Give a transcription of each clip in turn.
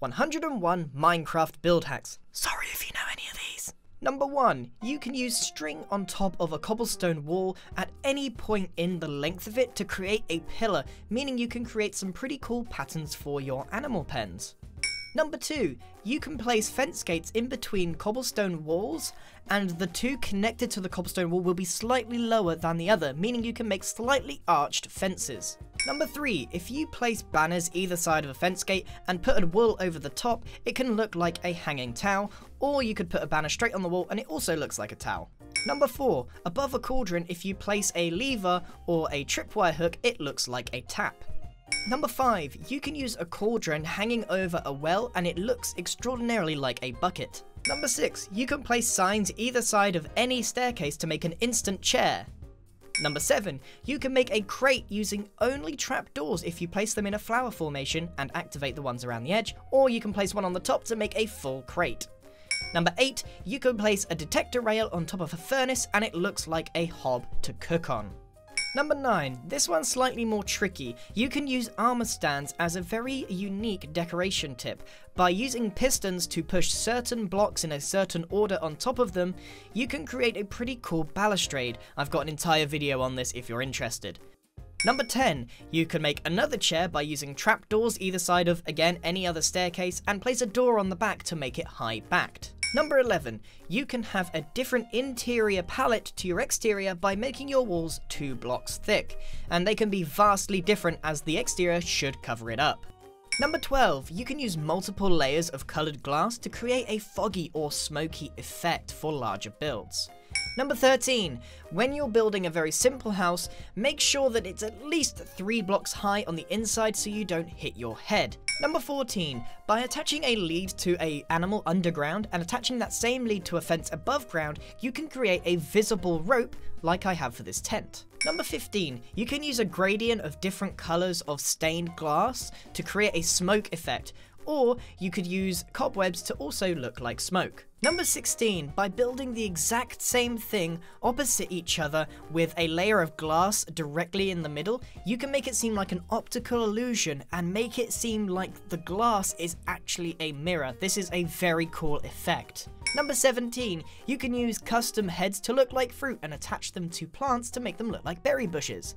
101 Minecraft build hacks. Sorry if you know any of these. Number 1, you can use string on top of a cobblestone wall at any point in the length of it to create a pillar, meaning you can create some pretty cool patterns for your animal pens. Number 2, you can place fence gates in between cobblestone walls, and the two connected to the cobblestone wall will be slightly lower than the other, meaning you can make slightly arched fences. Number 3, if you place banners either side of a fence gate and put a wall over the top, it can look like a hanging towel, or you could put a banner straight on the wall and it also looks like a towel. Number 4, above a cauldron, if you place a lever or a tripwire hook, it looks like a tap. Number 5, you can use a cauldron hanging over a well and it looks extraordinarily like a bucket. Number 6, you can place signs either side of any staircase to make an instant chair. Number 7, you can make a crate using only trapdoors if you place them in a flower formation and activate the ones around the edge, or you can place one on the top to make a full crate. Number 8, you can place a detector rail on top of a furnace and it looks like a hob to cook on. Number 9, this one's slightly more tricky. You can use armor stands as a very unique decoration tip. By using pistons to push certain blocks in a certain order on top of them, you can create a pretty cool balustrade. I've got an entire video on this if you're interested. Number 10, you can make another chair by using trapdoors either side of, again, any other staircase, and place a door on the back to make it high-backed. Number 11, you can have a different interior palette to your exterior by making your walls 2 blocks thick, and they can be vastly different as the exterior should cover it up. Number 12, you can use multiple layers of coloured glass to create a foggy or smoky effect for larger builds. Number 13, when you're building a very simple house, make sure that it's at least 3 blocks high on the inside so you don't hit your head. Number 14, by attaching a lead to an animal underground and attaching that same lead to a fence above ground, you can create a visible rope like I have for this tent. Number 15, you can use a gradient of different colours of stained glass to create a smoke effect, or you could use cobwebs to also look like smoke. Number 16, by building the exact same thing opposite each other with a layer of glass directly in the middle, you can make it seem like an optical illusion and make it seem like the glass is actually a mirror. This is a very cool effect. Number 17, you can use custom heads to look like fruit and attach them to plants to make them look like berry bushes.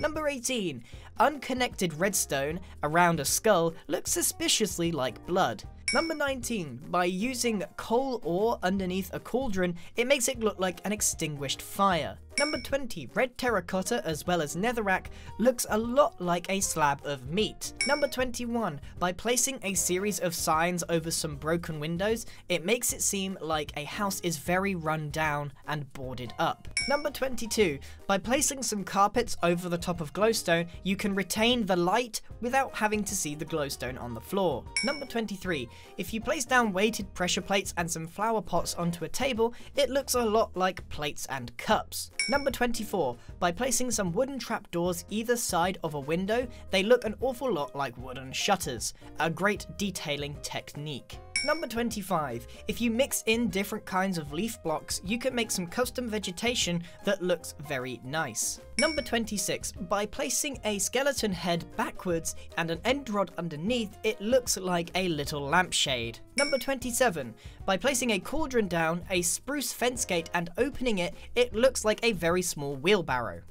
Number 18, unconnected redstone around a skull looks suspiciously like blood. Number 19, by using coal ore underneath a cauldron, it makes it look like an extinguished fire. Number 20, red terracotta as well as netherrack looks a lot like a slab of meat. Number 21, by placing a series of signs over some broken windows, it makes it seem like a house is very run down and boarded up. Number 22, by placing some carpets over the top of glowstone, you can retain the light without having to see the glowstone on the floor. Number 23, if you place down weighted pressure plates and some flower pots onto a table, it looks a lot like plates and cups. Number 24, by placing some wooden trapdoors either side of a window, they look an awful lot like wooden shutters, a great detailing technique. Number 25, if you mix in different kinds of leaf blocks, you can make some custom vegetation that looks very nice. Number 26, by placing a skeleton head backwards and an end rod underneath, it looks like a little lampshade. Number 27, by placing a cauldron down, a spruce fence gate and opening it, it looks like a very small wheelbarrow.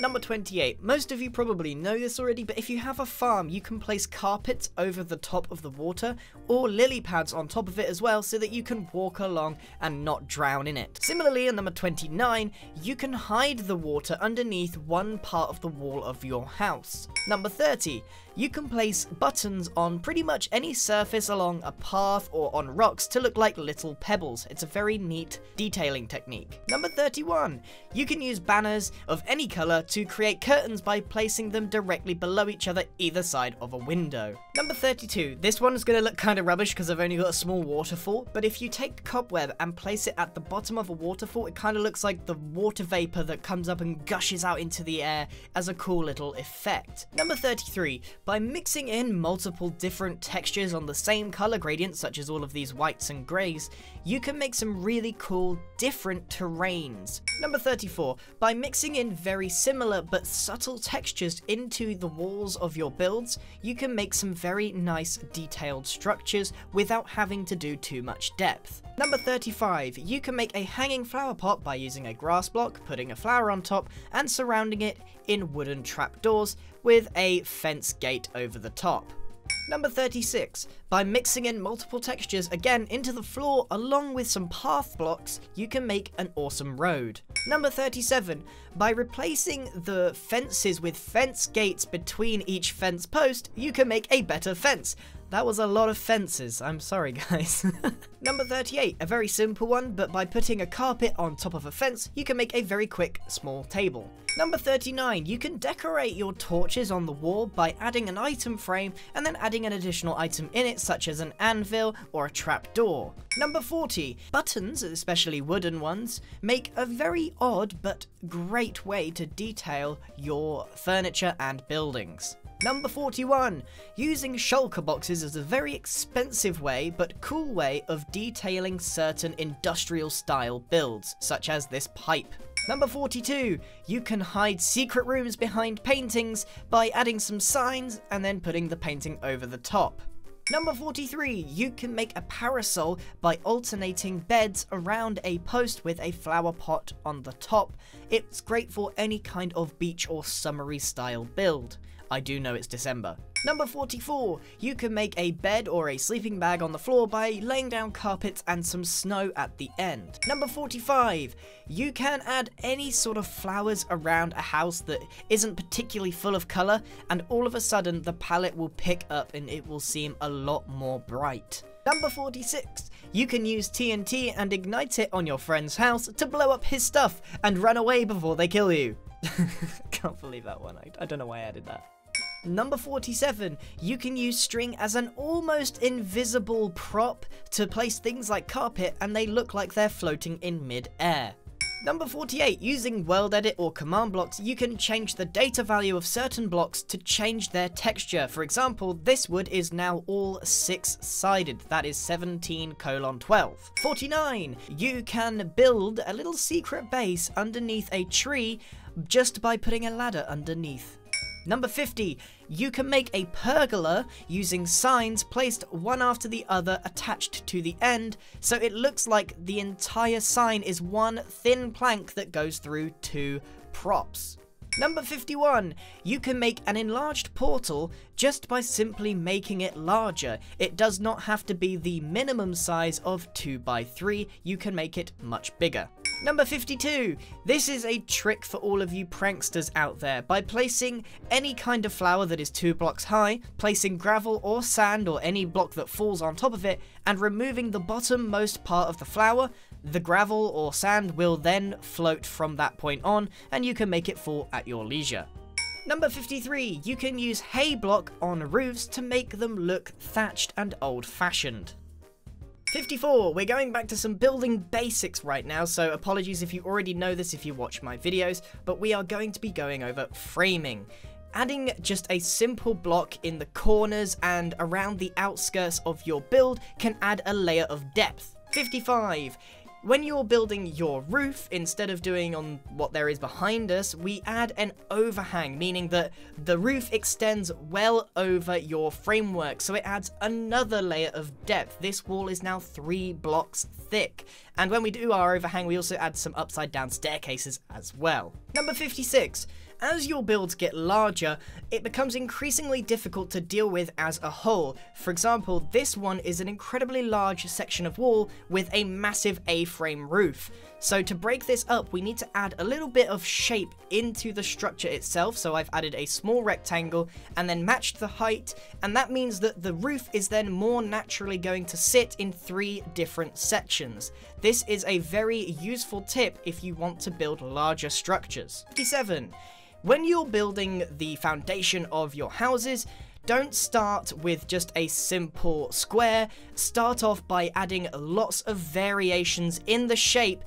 Number 28, most of you probably know this already, but if you have a farm, you can place carpets over the top of the water or lily pads on top of it as well so that you can walk along and not drown in it. Similarly, in number 29, you can hide the water underneath one part of the wall of your house. Number 30, you can place buttons on pretty much any surface along a path or on rocks to look like little pebbles. It's a very neat detailing technique. Number 31, you can use banners of any colour to create curtains by placing them directly below each other either side of a window. Number 32, this one's gonna look kinda rubbish because I've only got a small waterfall, but if you take cobweb and place it at the bottom of a waterfall, it kinda looks like the water vapour that comes up and gushes out into the air as a cool little effect. Number 33, by mixing in multiple different textures on the same color gradient, such as all of these whites and greys, you can make some really cool different terrains. Number 34, by mixing in very similar but subtle textures into the walls of your builds, you can make some very nice detailed structures without having to do too much depth. Number 35, you can make a hanging flower pot by using a grass block, putting a flower on top, and surrounding it in wooden trapdoors with a fence gate over the top. Number 36, by mixing in multiple textures again into the floor along with some path blocks, you can make an awesome road. Number 37, by replacing the fences with fence gates between each fence post, you can make a better fence. That was a lot of fences, I'm sorry guys. Number 38, a very simple one, but by putting a carpet on top of a fence, you can make a very quick, small table. Number 39, you can decorate your torches on the wall by adding an item frame and then adding an additional item in it, such as an anvil or a trapdoor. Number 40, buttons, especially wooden ones, make a very odd but great way to detail your furniture and buildings. Number 41, using shulker boxes is a very expensive way but cool way of detailing certain industrial style builds, such as this pipe. Number 42, you can hide secret rooms behind paintings by adding some signs and then putting the painting over the top. Number 43, you can make a parasol by alternating beds around a post with a flower pot on the top. It's great for any kind of beach or summery style build. I do know it's December. Number 44, you can make a bed or a sleeping bag on the floor by laying down carpets and some snow at the end. Number 45, you can add any sort of flowers around a house that isn't particularly full of color, and all of a sudden the palette will pick up and it will seem a lot more bright. Number 46, you can use TNT and ignite it on your friend's house to blow up his stuff and run away before they kill you. Can't believe that one, I don't know why I added that. Number 47, you can use string as an almost invisible prop to place things like carpet and they look like they're floating in mid-air. Number 48, using world edit or command blocks, you can change the data value of certain blocks to change their texture. For example, this wood is now all 6-sided, that is 17:12. 49, you can build a little secret base underneath a tree just by putting a ladder underneath. Number 50, you can make a pergola using signs placed one after the other attached to the end, so it looks like the entire sign is one thin plank that goes through two props. Number 51, you can make an enlarged portal just by simply making it larger. It does not have to be the minimum size of 2x3, you can make it much bigger. Number 52, this is a trick for all of you pranksters out there. By placing any kind of flower that is 2 blocks high, placing gravel or sand or any block that falls on top of it, and removing the bottommost part of the flower, the gravel or sand will then float from that point on, and you can make it fall at your leisure. Number 53, you can use hay block on roofs to make them look thatched and old-fashioned. 54, we're going back to some building basics right now, so apologies if you already know this if you watch my videos, but we are going to be going over framing. Adding just a simple block in the corners and around the outskirts of your build can add a layer of depth. 55, when you're building your roof, instead of doing on what there is behind us, we add an overhang, meaning that the roof extends well over your framework, so it adds another layer of depth. This wall is now 3 blocks thick, and when we do our overhang, we also add some upside-down staircases as well. Number 56. As your builds get larger, it becomes increasingly difficult to deal with as a whole. For example, this one is an incredibly large section of wall with a massive A-frame roof. So to break this up, we need to add a little bit of shape into the structure itself. So I've added a small rectangle and then matched the height, and that means that the roof is then more naturally going to sit in 3 different sections. This is a very useful tip if you want to build larger structures. 57. When you're building the foundation of your houses, don't start with just a simple square. Start off by adding lots of variations in the shape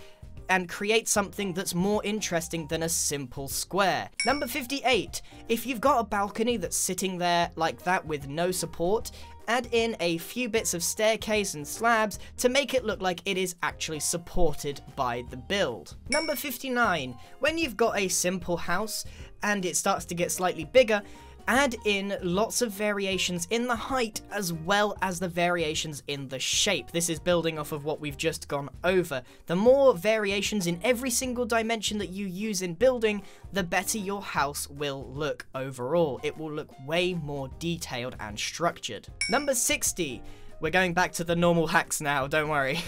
and create something that's more interesting than a simple square. Number 58, if you've got a balcony that's sitting there like that with no support, add in a few bits of staircase and slabs to make it look like it is actually supported by the build. Number 59, when you've got a simple house and it starts to get slightly bigger, add in lots of variations in the height as well as the variations in the shape. This is building off of what we've just gone over. The more variations in every single dimension that you use in building, the better your house will look overall. It will look way more detailed and structured. Number 60. We're going back to the normal hacks now, don't worry.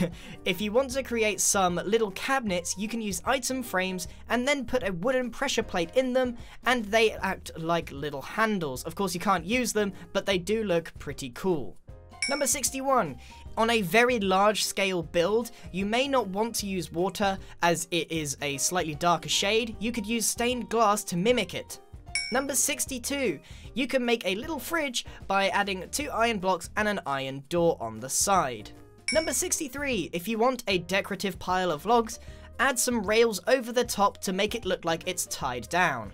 If you want to create some little cabinets, you can use item frames and then put a wooden pressure plate in them, and they act like little handles. Of course, you can't use them, but they do look pretty cool. Number 61. On a very large scale build, you may not want to use water as it is a slightly darker shade. You could use stained glass to mimic it. Number 62, you can make a little fridge by adding 2 iron blocks and an iron door on the side. Number 63, if you want a decorative pile of logs, add some rails over the top to make it look like it's tied down.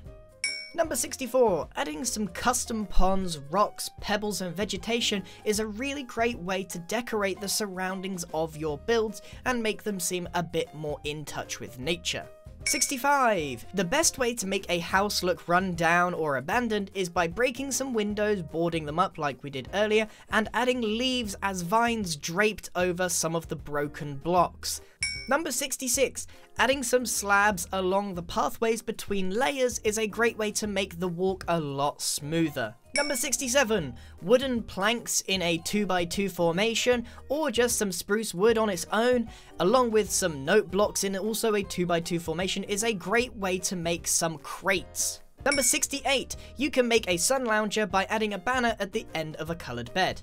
Number 64, adding some custom ponds, rocks, pebbles and vegetation is a really great way to decorate the surroundings of your builds and make them seem a bit more in touch with nature. 65. The best way to make a house look run down or abandoned is by breaking some windows, boarding them up like we did earlier, and adding leaves as vines draped over some of the broken blocks. Number 66. Adding some slabs along the pathways between layers is a great way to make the walk a lot smoother. Number 67. Wooden planks in a 2x2 formation, or just some spruce wood on its own, along with some note blocks in also a 2x2 formation, is a great way to make some crates. Number 68. You can make a sun lounger by adding a banner at the end of a coloured bed.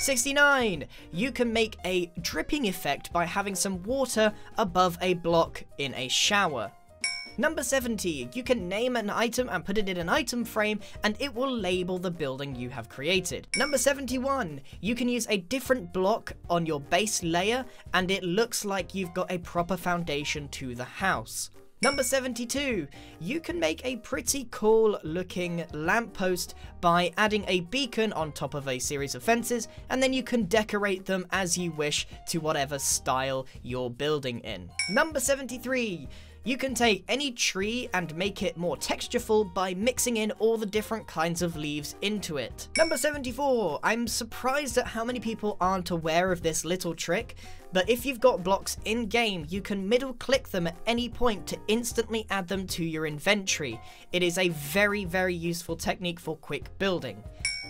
69. You can make a dripping effect by having some water above a block in a shower. Number 70, you can name an item and put it in an item frame, and it will label the building you have created. Number 71, you can use a different block on your base layer, and it looks like you've got a proper foundation to the house. Number 72, you can make a pretty cool looking lamppost by adding a beacon on top of a series of fences, and then you can decorate them as you wish to whatever style you're building in. Number 73, you can take any tree and make it more textureful by mixing in all the different kinds of leaves into it. Number 74, I'm surprised at how many people aren't aware of this little trick, but if you've got blocks in-game, you can middle click them at any point to instantly add them to your inventory. It is a very, very useful technique for quick building.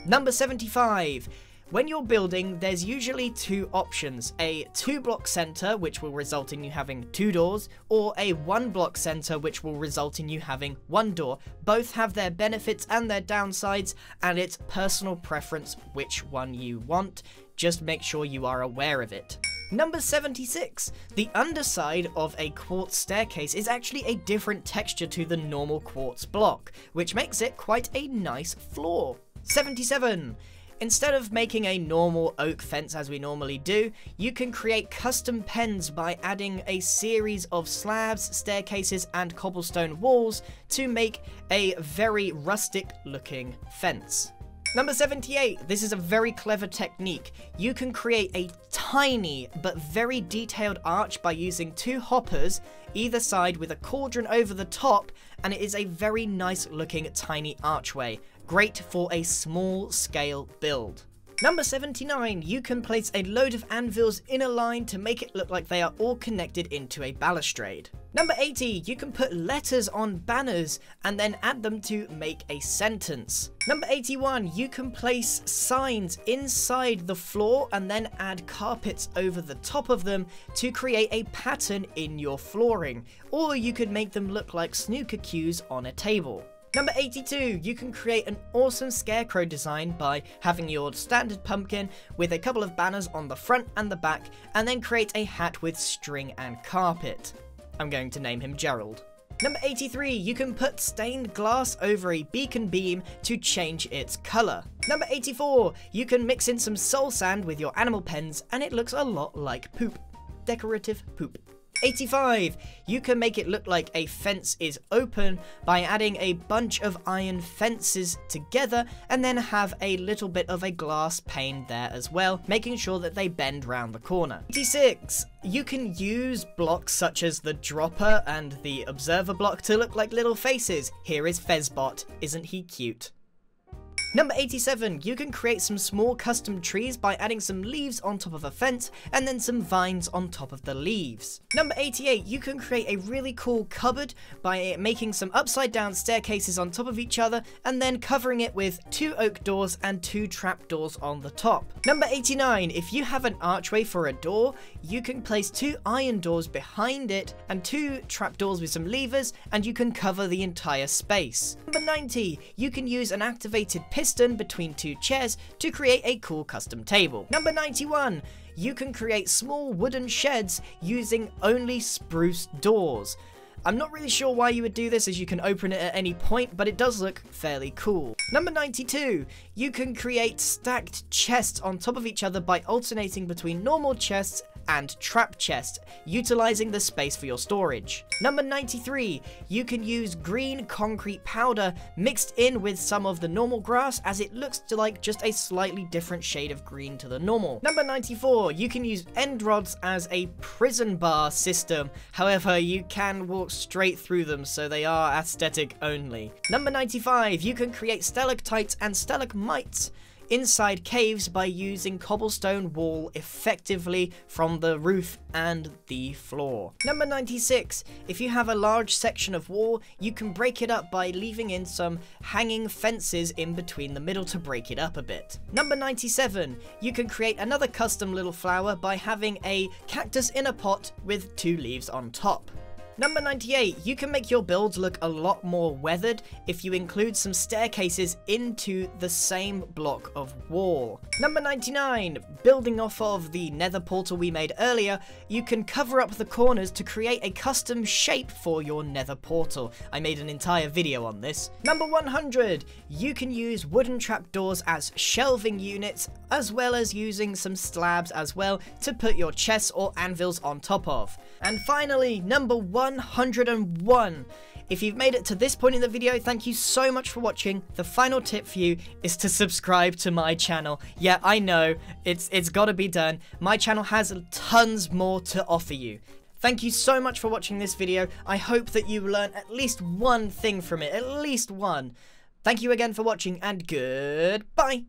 Number 75. When you're building, there's usually two options, a 2-block center, which will result in you having 2 doors, or a 1-block center, which will result in you having 1 door. Both have their benefits and their downsides, and it's personal preference which one you want. Just make sure you are aware of it. Number 76. The underside of a quartz staircase is actually a different texture to the normal quartz block, which makes it quite a nice floor. 77. Instead of making a normal oak fence as we normally do, you can create custom pens by adding a series of slabs, staircases, and cobblestone walls to make a very rustic looking fence. Number 78, this is a very clever technique. You can create a tiny but very detailed arch by using 2 hoppers either side with a cauldron over the top, and it is a very nice looking tiny archway. Great for a small scale build. Number 79, you can place a load of anvils in a line to make it look like they are all connected into a balustrade. Number 80, you can put letters on banners and then add them to make a sentence. Number 81, you can place signs inside the floor and then add carpets over the top of them to create a pattern in your flooring, or you could make them look like snooker cues on a table. Number 82, you can create an awesome scarecrow design by having your standard pumpkin with a couple of banners on the front and the back, and then create a hat with string and carpet. I'm going to name him Gerald. Number 83, you can put stained glass over a beacon beam to change its colour. Number 84, you can mix in some soul sand with your animal pens and it looks a lot like poop. Decorative poop. 85. You can make it look like a fence is open by adding a bunch of iron fences together and then have a little bit of a glass pane there as well, making sure that they bend round the corner. 86. You can use blocks such as the dropper and the observer block to look like little faces. Here is Fezbot. Isn't he cute? Number 87, you can create some small custom trees by adding some leaves on top of a fence and then some vines on top of the leaves. Number 88, you can create a really cool cupboard by making some upside down staircases on top of each other and then covering it with 2 oak doors and 2 trap doors on the top. Number 89, if you have an archway for a door, you can place 2 iron doors behind it and 2 trap doors with some levers, and you can cover the entire space. Number 90, you can use an activated piston between 2 chairs to create a cool custom table. Number 91, you can create small wooden sheds using only spruce doors. I'm not really sure why you would do this, as you can open it at any point, but it does look fairly cool. Number 92, you can create stacked chests on top of each other by alternating between normal chests and trap chest, utilizing the space for your storage. Number 93, you can use green concrete powder mixed in with some of the normal grass, as it looks like just a slightly different shade of green to the normal. Number 94, you can use end rods as a prison bar system. However, you can walk straight through them, so they are aesthetic only. Number 95, you can create stalactites and stalagmites inside caves by using cobblestone wall effectively from the roof and the floor. Number 96, if you have a large section of wall, you can break it up by leaving in some hanging fences in between the middle to break it up a bit. Number 97, you can create another custom little flower by having a cactus in a pot with 2 leaves on top. Number 98, you can make your builds look a lot more weathered if you include some staircases into the same block of wall. Number 99, building off of the nether portal we made earlier, you can cover up the corners to create a custom shape for your nether portal. I made an entire video on this. Number 100, you can use wooden trapdoors as shelving units, as well as using some slabs as well to put your chests or anvils on top of. And finally, number 101. If you've made it to this point in the video, thank you so much for watching. The final tip for you is to subscribe to my channel. Yeah, I know, it's gotta be done. My channel has tons more to offer you. Thank you so much for watching this video. I hope that you learn at least one thing from it, at least one. Thank you again for watching, and goodbye.